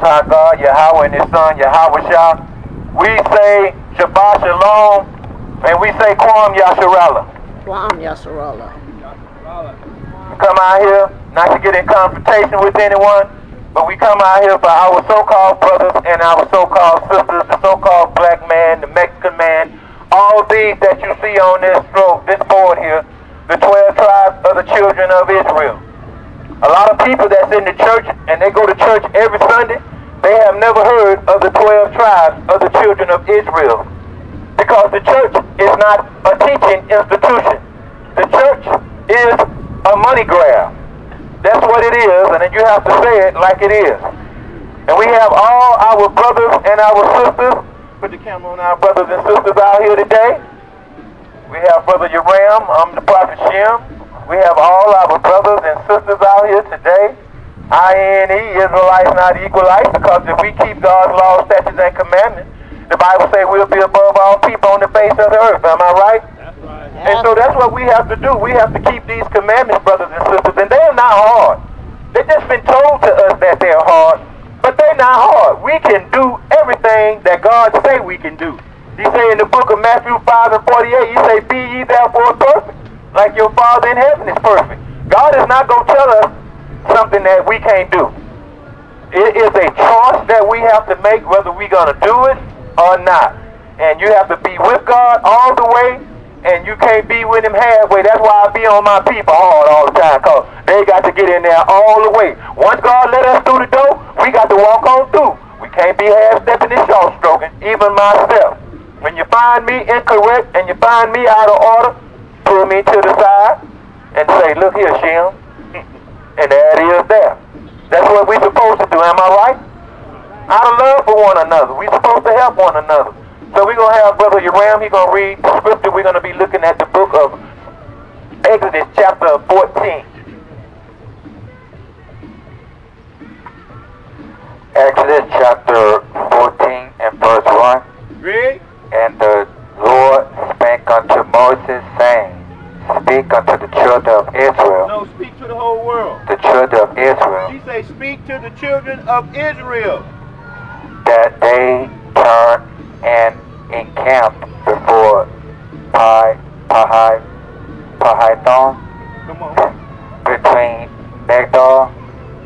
Most High God, Yahweh and His Son, Yahusha. We say Shabbat Shalom, and we say Kwam Yasharala. Kwam Yasharala. We come out here not to get in confrontation with anyone, but we come out here for our so-called brothers and our so-called sisters, the so-called black man, the Mexican man, all these that you see on this stroke, this board here, the 12 tribes of the children of Israel. A lot of people that's in the church, and they go to church every Sunday, they have never heard of the 12 tribes of the children of Israel, because the church is not a teaching institution. The church is a money grab. That's what it is, and then you have to say it like it is. And we have all our brothers and our sisters. Put the camera on our brothers and sisters out here today. We have Brother Yeram, I'm the Prophet Shem. We have all our brothers and sisters out here today. I-N-E, Israelites, not Equalites, because if we keep God's laws, statutes, and commandments, the Bible says we'll be above all people on the face of the earth. Am I right? That's right. Yeah. And so that's what we have to do. We have to keep these commandments, brothers and sisters, and they are not hard. They've just been told to us that they're hard, but they're not hard. We can do everything that God say we can do. He say in the book of Matthew 5:48, he say, be ye therefore perfect, like your Father in heaven is perfect. God is not going to tell us something that we can't do. It is a choice that we have to make whether we're going to do it or not. And you have to be with God all the way, and you can't be with him halfway. That's why I be on my people hard all the time, because they got to get in there all the way. Once God let us through the door, we got to walk on through. We can't be half-stepping and short-stroking, even myself. When you find me incorrect and you find me out of order, pull me to the side and say, look here, Shem. And that is there. That's what we're supposed to do, am I right? Out of love for one another. We're supposed to help one another. So we're going to have Brother Yeram, he's going to read the scripture. We're going to be looking at the book of Exodus chapter 14. Exodus chapter 14 and verse 1. Read. And the Lord spake unto Moses, saying, speak unto the children of Israel. No, speak to the whole world. The children of Israel. She say, speak to the children of Israel. That they turn and encamp before Pi-hahiroth, between Migdol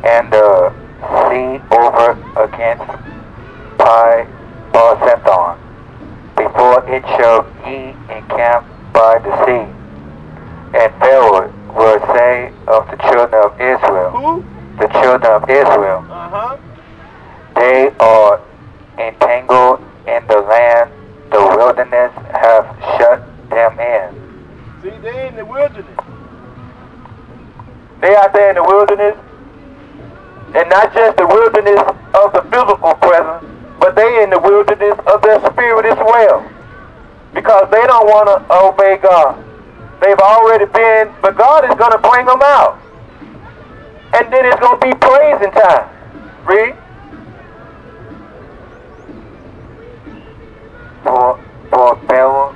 and the sea over against Baal-zephon. Before it shall ye encamp by the sea. And Pharaoh will say of the children of Israel, who? The children of Israel, they are entangled in the land, the wilderness have shut them in. See, they in the wilderness. They out there in the wilderness, and not just the wilderness of the physical presence, but they in the wilderness of their spirit as well, because they don't want to obey God. They've already been, but God is going to bring them out. And then it's going to be praising time. Read. For Pharaoh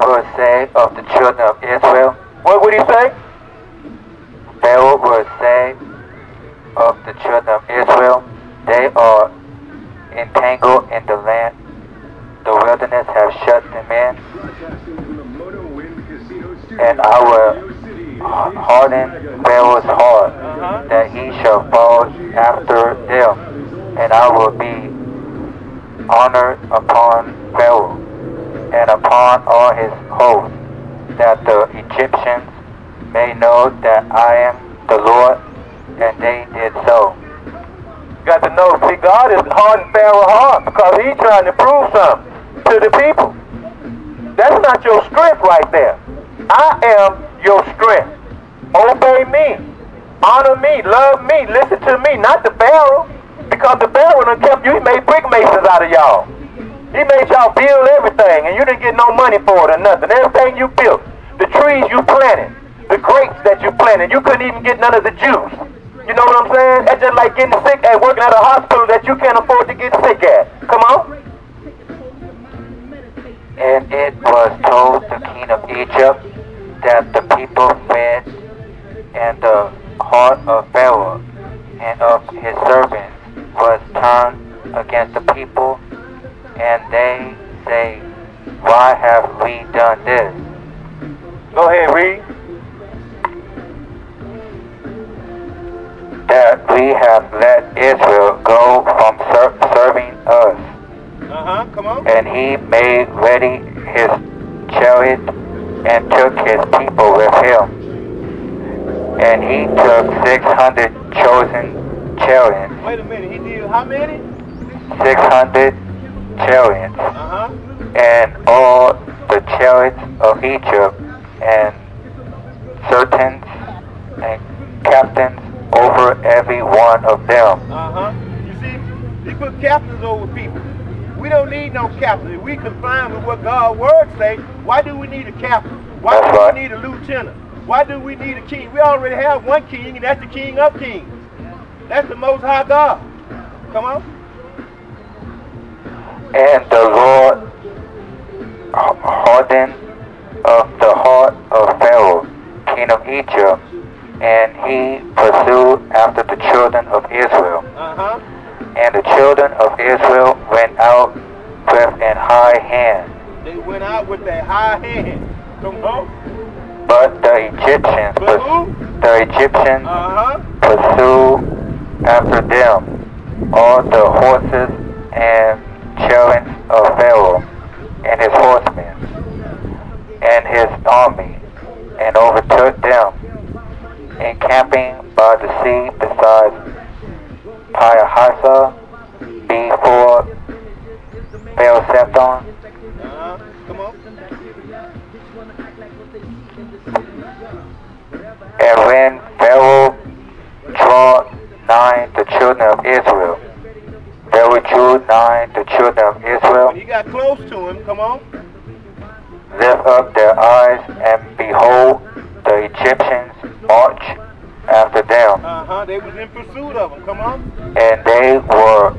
will say of the children of Israel. What would he say? Pharaoh will say of the children of Israel, they are entangled in the land. The wilderness has shut them in. And I will harden Pharaoh's heart, that he shall fall after them. And I will be honored upon Pharaoh, and upon all his host, that the Egyptians may know that I am the Lord, and they did so. You got to know, see, God is hardening Pharaoh's heart, because he's trying to prove something to the people. That's not your strength right there. I am your strength. Obey me. Honor me. Love me. Listen to me. Not the Pharaoh. Because the Pharaoh done kept you. He made brick masons out of y'all. He made y'all build everything. And you didn't get no money for it or nothing. Everything you built. The trees you planted. The grapes that you planted. You couldn't even get none of the juice. You know what I'm saying? That's just like getting sick and working at a hospital that you can't afford to get sick at. Come on. And it was told the king of Egypt that the people fed, and the heart of Pharaoh and of his servants was turned against the people, and they say, why have we done this? Go ahead, read. That we have let Israel go from serving us. Come on. And he made ready his chariot and took his people with him. And he took 600 chosen chariots. Wait a minute, he did how many? 600 chariots. And all the chariots of Egypt, and sergeants and captains over every one of them. You see, he put captains over people. We don't need no captain. If we comply with what God's word say, why do we need a captain? Why do we need a lieutenant? Why do we need a king? We already have one king, and that's the King of Kings. That's the Most High God. Come on. And the Lord hardened of the heart of Pharaoh, king of Egypt, and he pursued after the children of Israel. And the children of Israel went out with an high hand. They went out with a high hand. Come on. But the Egyptians, pursued after them all the horses and chariots of Pharaoh, and his horsemen, and his army, and overtook them, encamping by the sea beside Pi-hahiroth, before Baal-zephon. And when Pharaoh drew nigh the children of Israel, when he got close to him, lift up their eyes, and behold, the Egyptians marched after them. They was in pursuit of them. And they were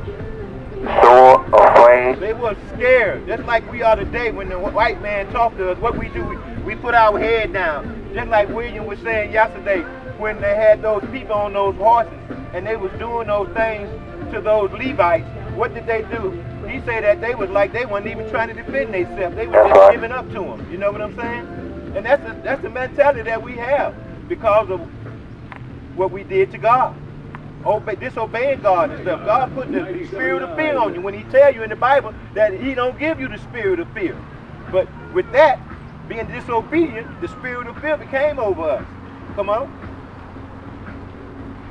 sore afraid. They were scared, just like we are today. When the white man talked to us, what we do, we put our head down. Just like William was saying yesterday, when they had those people on those horses and they was doing those things to those Levites, what did they do? He said that they was like they weren't even trying to defend themselves. They were just giving up to them. You know what I'm saying? And that's the mentality that we have because of what we did to God, disobeying God and stuff. God put the spirit of fear on you when he tell you in the Bible that he don't give you the spirit of fear. But with that, being disobedient, the spirit of fear became over us. Come on.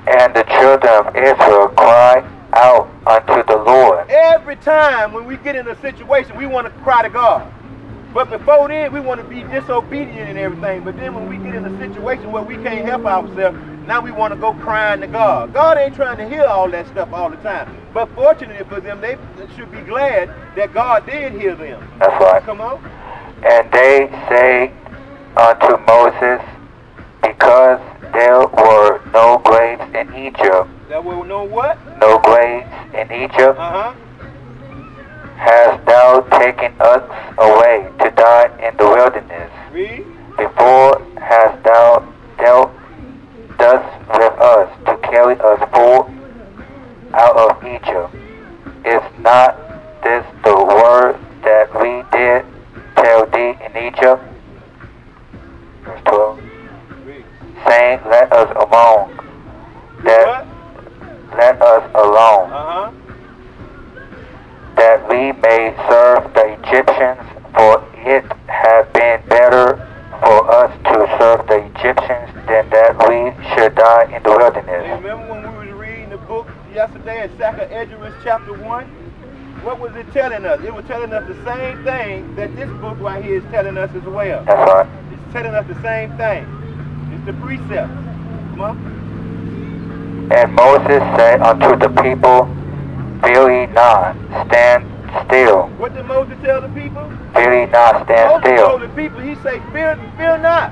And the children of Israel cried out unto the Lord. Every time when we get in a situation, we want to cry to God. But before then, we want to be disobedient and everything. But then when we get in a situation where we can't help ourselves, now we want to go crying to God. God ain't trying to hear all that stuff all the time. But fortunately for them, they should be glad that God did hear them. That's right. Come on. And they say unto Moses, because there were no graves in Egypt. There were no what? No graves in Egypt. Hast thou taken us away to die in the wilderness? Read. Before hast thou dealt thus with us to carry us forth out of Egypt? Is not this the word that we did tell thee in Egypt? Verse 12. Read. Saying, let us alone. That we may serve the Egyptians, for it had been better for us to serve the Egyptians than that we should die in the wilderness. You remember when we were reading the book yesterday in Sachaegerus chapter 1? What was it telling us? It was telling us the same thing that this book right here is telling us as well. That's right. It's telling us the same thing. It's the precept. Come on. And Moses said unto the people, fear ye not, stand still. What did Moses tell the people? Fear ye not, stand still. Moses told the people, he said, fear not.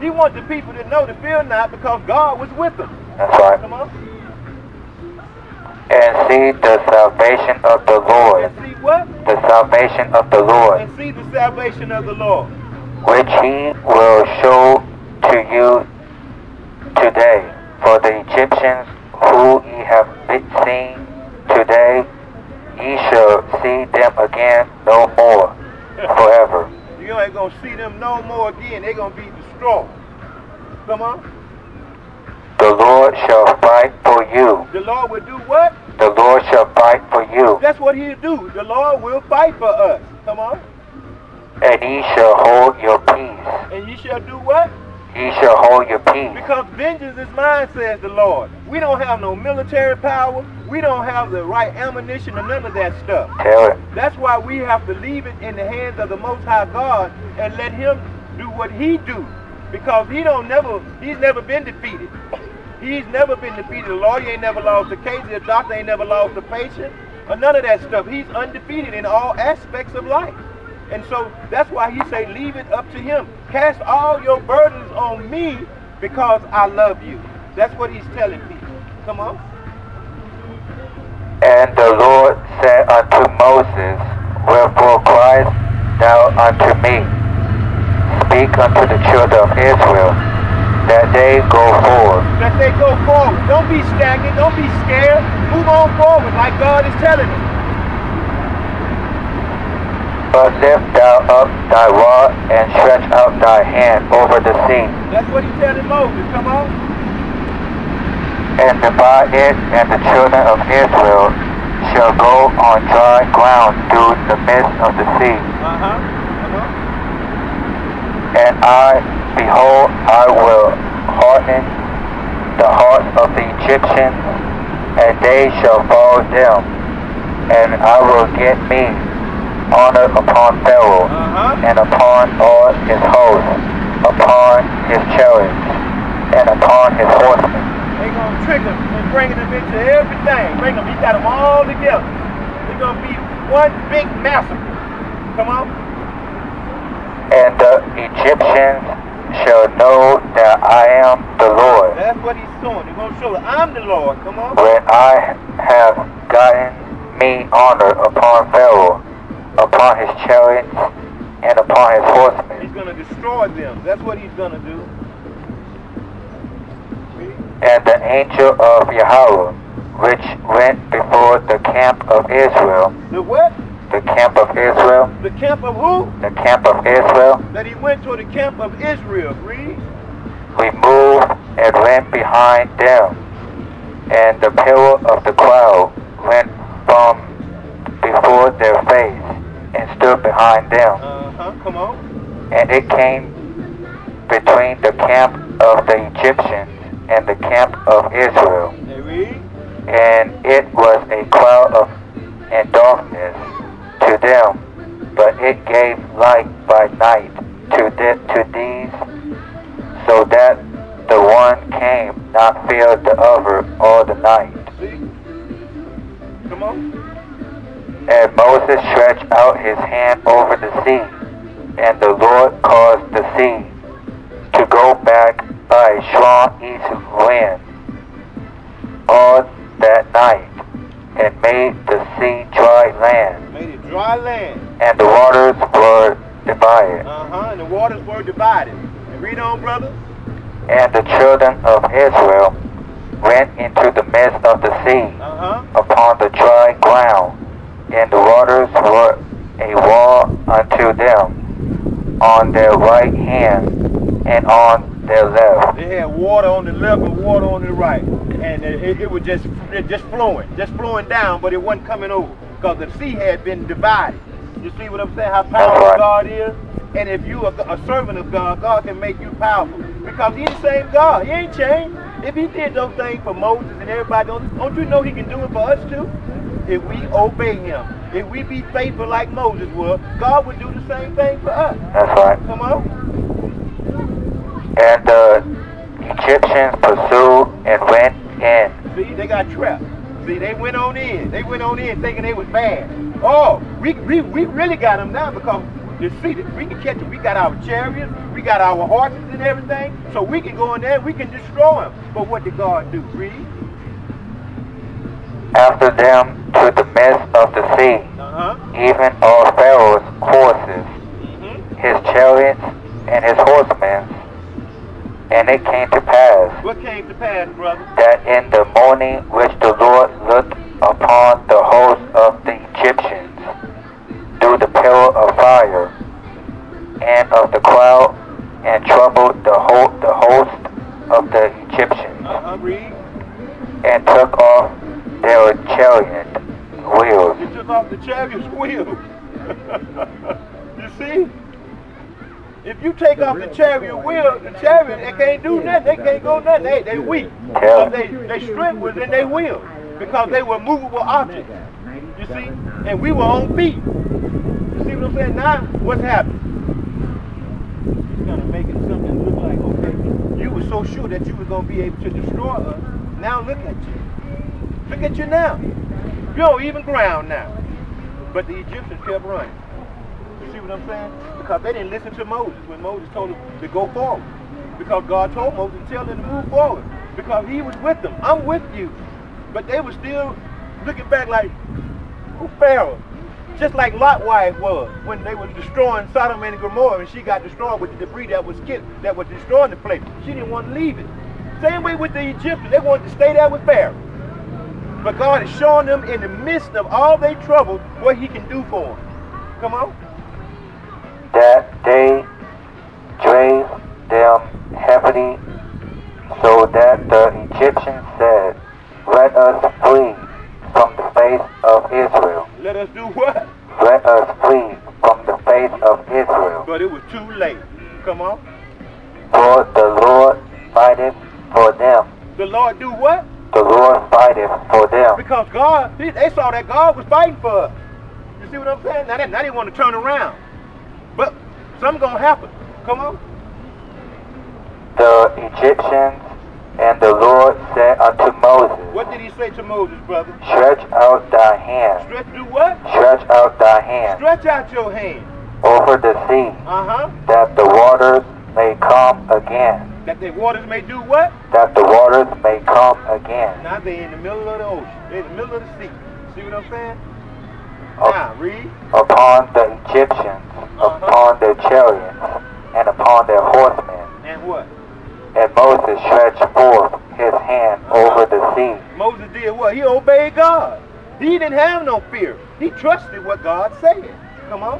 He wants the people to know to fear not because God was with them. That's right. Come on. And see the salvation of the Lord. And see what? The salvation of the Lord. And see the salvation of the Lord. Which he will show to you today. For the Egyptians who ye have seeing today, ye shall see them again no more forever. You ain't going to see them no more again. They're going to be destroyed. Come on. The Lord shall fight for you. The Lord will do what? The Lord shall fight for you. That's what he'll do. The Lord will fight for us. Come on. And ye shall hold your peace. And ye shall do what? Ye shall hold your peace. Because vengeance is mine, says the Lord. We don't have no military power. We don't have the right ammunition or none of that stuff. Tell it. That's why we have to leave it in the hands of the Most High God and let him do what he do. Because he's never been defeated. He's never been defeated. The lawyer ain't never lost the case. The doctor ain't never lost the patient or none of that stuff. He's undefeated in all aspects of life. And so that's why he say, leave it up to him. Cast all your burdens on me because I love you. That's what he's telling people. Come on. And the Lord said unto Moses, wherefore criest thou unto me? Speak unto the children of Israel that they go forward. That they go forward. Don't be stagnant. Don't be scared. Move on forward like God is telling them. But lift thou up thy rod and stretch out thy hand over the sea. That's what he telling Moses, come on. And divide it, and the children of Israel shall go on dry ground through the midst of the sea. And I, behold, I will harden the hearts of the Egyptians, and they shall follow them, and I will get me honor upon Pharaoh, and upon all his hosts, upon his chariots, and upon his horsemen. They're going to trick him and bring him into everything. He got them all together. It's going to be one big massacre. Come on. And the Egyptians shall know that I am the Lord. That's what he's doing. He's going to show that I'm the Lord. Come on. When I have gotten me honor upon Pharaoh, upon his chariots, and upon his horsemen. He's going to destroy them. That's what he's going to do. See? And the angel of Yahweh, which went before the camp of Israel. The what? The camp of Israel. The camp of who? The camp of Israel. That he went to the camp of Israel. Read. Removed and went behind them. And the pillar of the cloud went from before their face, and stood behind them. Come on. And it came between the camp of the Egyptians and the camp of Israel. And it was a cloud of and darkness to them, but it gave light by night to these, so that the one came not fear the other all the night. See? Come on. And Moses stretched out his hand over the sea, and the Lord caused the sea to go back by a strong east wind all that night, and made the sea dry land. Made it dry land. And the waters were divided. And the waters were divided. And read on, brother. And the children of Israel went into the midst of the sea upon the dry ground. And the waters were a wall unto them on their right hand and on their left. They had water on the left and water on the right. And it was just flowing. Just flowing down, but it wasn't coming over. Because the sea had been divided. You see what I'm saying? How powerful God is? And if you are a servant of God, God can make you powerful. Because he's the same God. He ain't changed. If he did those things for Moses and everybody, don't you know he can do it for us too? If we obey him, if we be faithful like Moses was, God would do the same thing for us. That's right. Come on. And the Egyptians pursued and went in. See, they got trapped. See, they went on in. They went on in thinking they was bad. Oh, we really got them now because you see, we can catch them. We got our chariots, we got our horses and everything, so we can go in there and we can destroy them. But what did God do? Read. After them to the midst of the sea, even all Pharaoh's horses, his chariots, and his horsemen, And it came to pass. What came to pass, brother? That in the morning which the Lord looked upon the host of the Egyptians through the pillar of fire and of the cloud, and troubled the host of the Egyptians, and took off their chariot wheels. You took off the chariot wheels. You see? If you take off the chariot wheel, the chariot, they can't do nothing. They can't go nothing. They weak. Because they strength was in their wheel. Because they were movable objects. You see? And we were on feet. You see what I'm saying? Now, what's happened? He's going to make it something look like, okay, you were so sure that you were going to be able to destroy us. Now look at you. Look at you now. You're on even ground now. But the Egyptians kept running. You see what I'm saying? Because they didn't listen to Moses when Moses told them to go forward. Because God told Moses to tell them to move forward. Because he was with them. I'm with you. But they were still looking back like, who Pharaoh? Just like Lot's wife was when they were destroying Sodom and Gomorrah, and she got destroyed with the debris that was destroying the place. She didn't want to leave it. Same way with the Egyptians. They wanted to stay there with Pharaoh. But God is showing them in the midst of all their trouble what he can do for them. Come on. That they drave them heavily, so that the Egyptians said, let us flee from the face of Israel. Let us do what? Let us flee from the face of Israel. But it was too late. Come on. For the Lord fighteth for them. The Lord do what? The Lord fighteth for them. Because God, they saw that God was fighting for us. You see what I'm saying? Now they want to turn around. But something's going to happen. Come on. The Egyptians and the Lord said unto Moses. What did he say to Moses, brother? Stretch out thy hand. Stretch do what? Stretch out thy hand. Stretch out your hand. Over the sea. Uh-huh. That the waters may come again. That the waters may do what? That the waters may come again. Now they're in the middle of the ocean. They're in the middle of the sea. See what I'm saying? Now, read. Upon the Egyptians, upon their chariots, and upon their horsemen. And what? And Moses stretched forth his hand over the sea. Moses did what? He obeyed God. He didn't have no fear. He trusted what God said. Come on.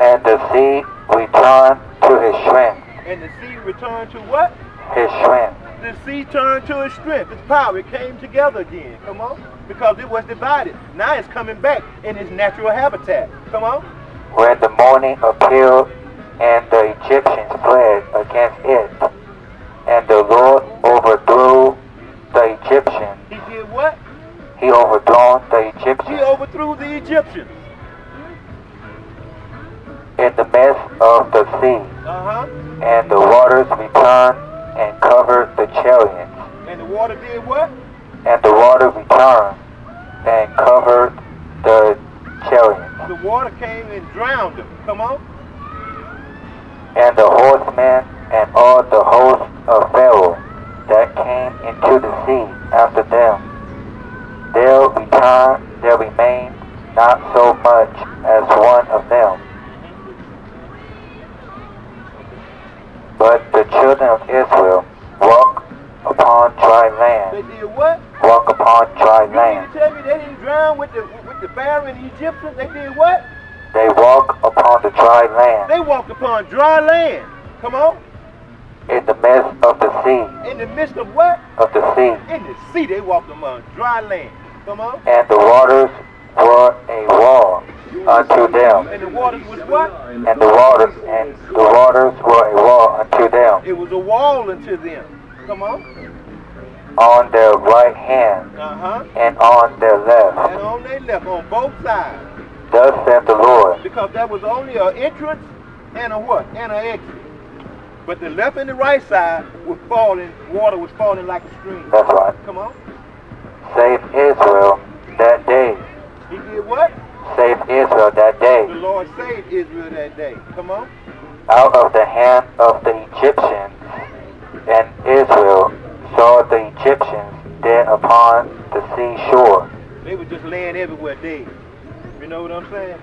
And the sea returned to his strength. And the sea returned to what? His strength. The sea turned to its strength, its power. It came together again. Come on. Because it was divided. Now it's coming back in its natural habitat. Come on. When the morning appeared, and the Egyptians fled against it, and the Lord overthrew the Egyptians. He did what? He overthrew the Egyptians. He overthrew the Egyptians. In the midst of the sea. Uh-huh. And the waters returned and covered the chariots. And the water did what? And the water returned and covered the chariots. The water came and drowned them. Come on. And the horsemen and all the host of Pharaoh that came into the sea after them, there remained not so much as one of them. But the children of Israel walk upon dry land. They did what? Walk upon dry land. You mean to tell me they didn't drown with the Pharaoh and the Egyptians? They did what? They walk upon the dry land. They walked upon dry land. Come on. In the midst of the sea. In the midst of what? Of the sea. In the sea they walked upon dry land. Come on. And the waters were a wall unto them. And the waters was what? And the waters were a wall unto them. It was a wall unto them. Come on their right hand, and on their left. And on their left, on both sides. Thus said the Lord. Because that was only an entrance and a what? And an exit. But the left and the right side was falling, water was falling like a stream. That's right. Come on. Save Israel that day. He did what? Save Israel that day. The Lord saved Israel that day. Come on. Out of the hand of the Egyptians, and Israel saw the Egyptians dead upon the seashore. They were just laying everywhere dead. You know what I'm saying?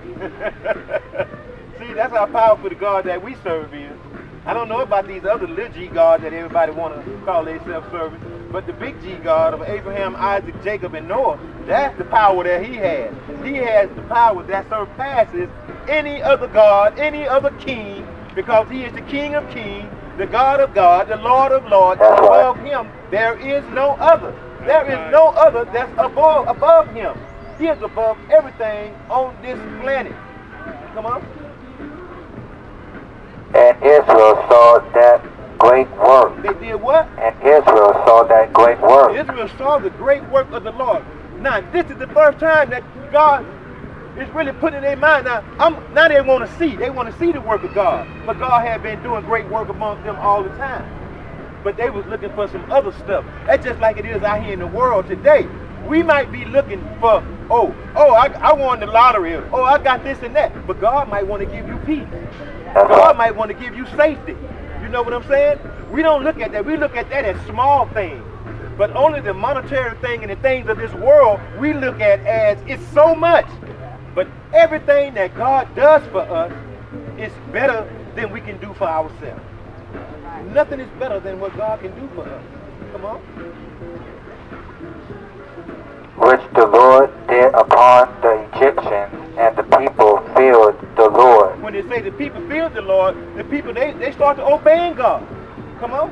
See, that's how powerful the God that we serve is. I don't know about these other little G gods that everybody want to call themselves serving, but the big G God of Abraham, Isaac, Jacob, and Noah, that's the power that he has. He has the power that surpasses any other god, any other king, because he is the King of kings, the God of gods, the Lord of lords. Above him, there is no other. There is no other that's above him. He is above everything on this planet. Come on. And Israel saw that great work. They did what? And Israel saw that great work. Israel saw the great work of the Lord. Now, this is the first time that God is really putting in their mind. Now, they want to see. They want to see the work of God. But God had been doing great work amongst them all the time. But they was looking for some other stuff. That's just like it is out here in the world today. We might be looking for, I won the lottery. Oh, I got this and that. But God might want to give you peace. God might want to give you safety. You know what I'm saying? We don't look at that. We look at that as small things. But only the monetary thing and the things of this world we look at as it's so much. But everything that God does for us is better than we can do for ourselves. Nothing is better than what God can do for us. Come on. Which the Lord did upon the Egyptians, and the people feared the Lord. When they say the people feared the Lord, the people, they start to obey God. Come on.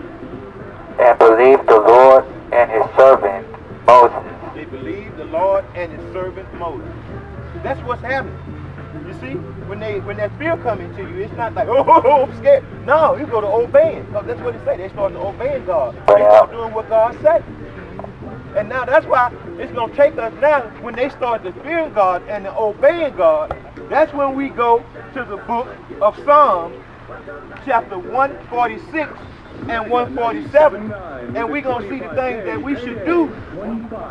And believed the Lord and his servant Moses. They believed the Lord and his servant Moses. That's what's happening. You see, when that fear comes to you, it's not like, oh, I'm scared. No, you go to obeying. So that's what it say. They start to obeying God. They start doing what God said. And now that's why it's going to take us now, when they start to fear God and to obeying God, that's when we go to the book of Psalms, chapter 146 and 147, and we're going to see the things that we should do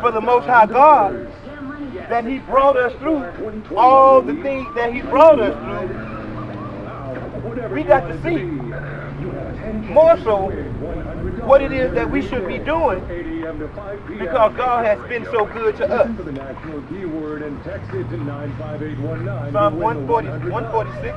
for the Most High God, that he brought us through, all the things that he brought us through. We got to see more so what it is that we should be doing, because God has been so good to us. Psalm 146.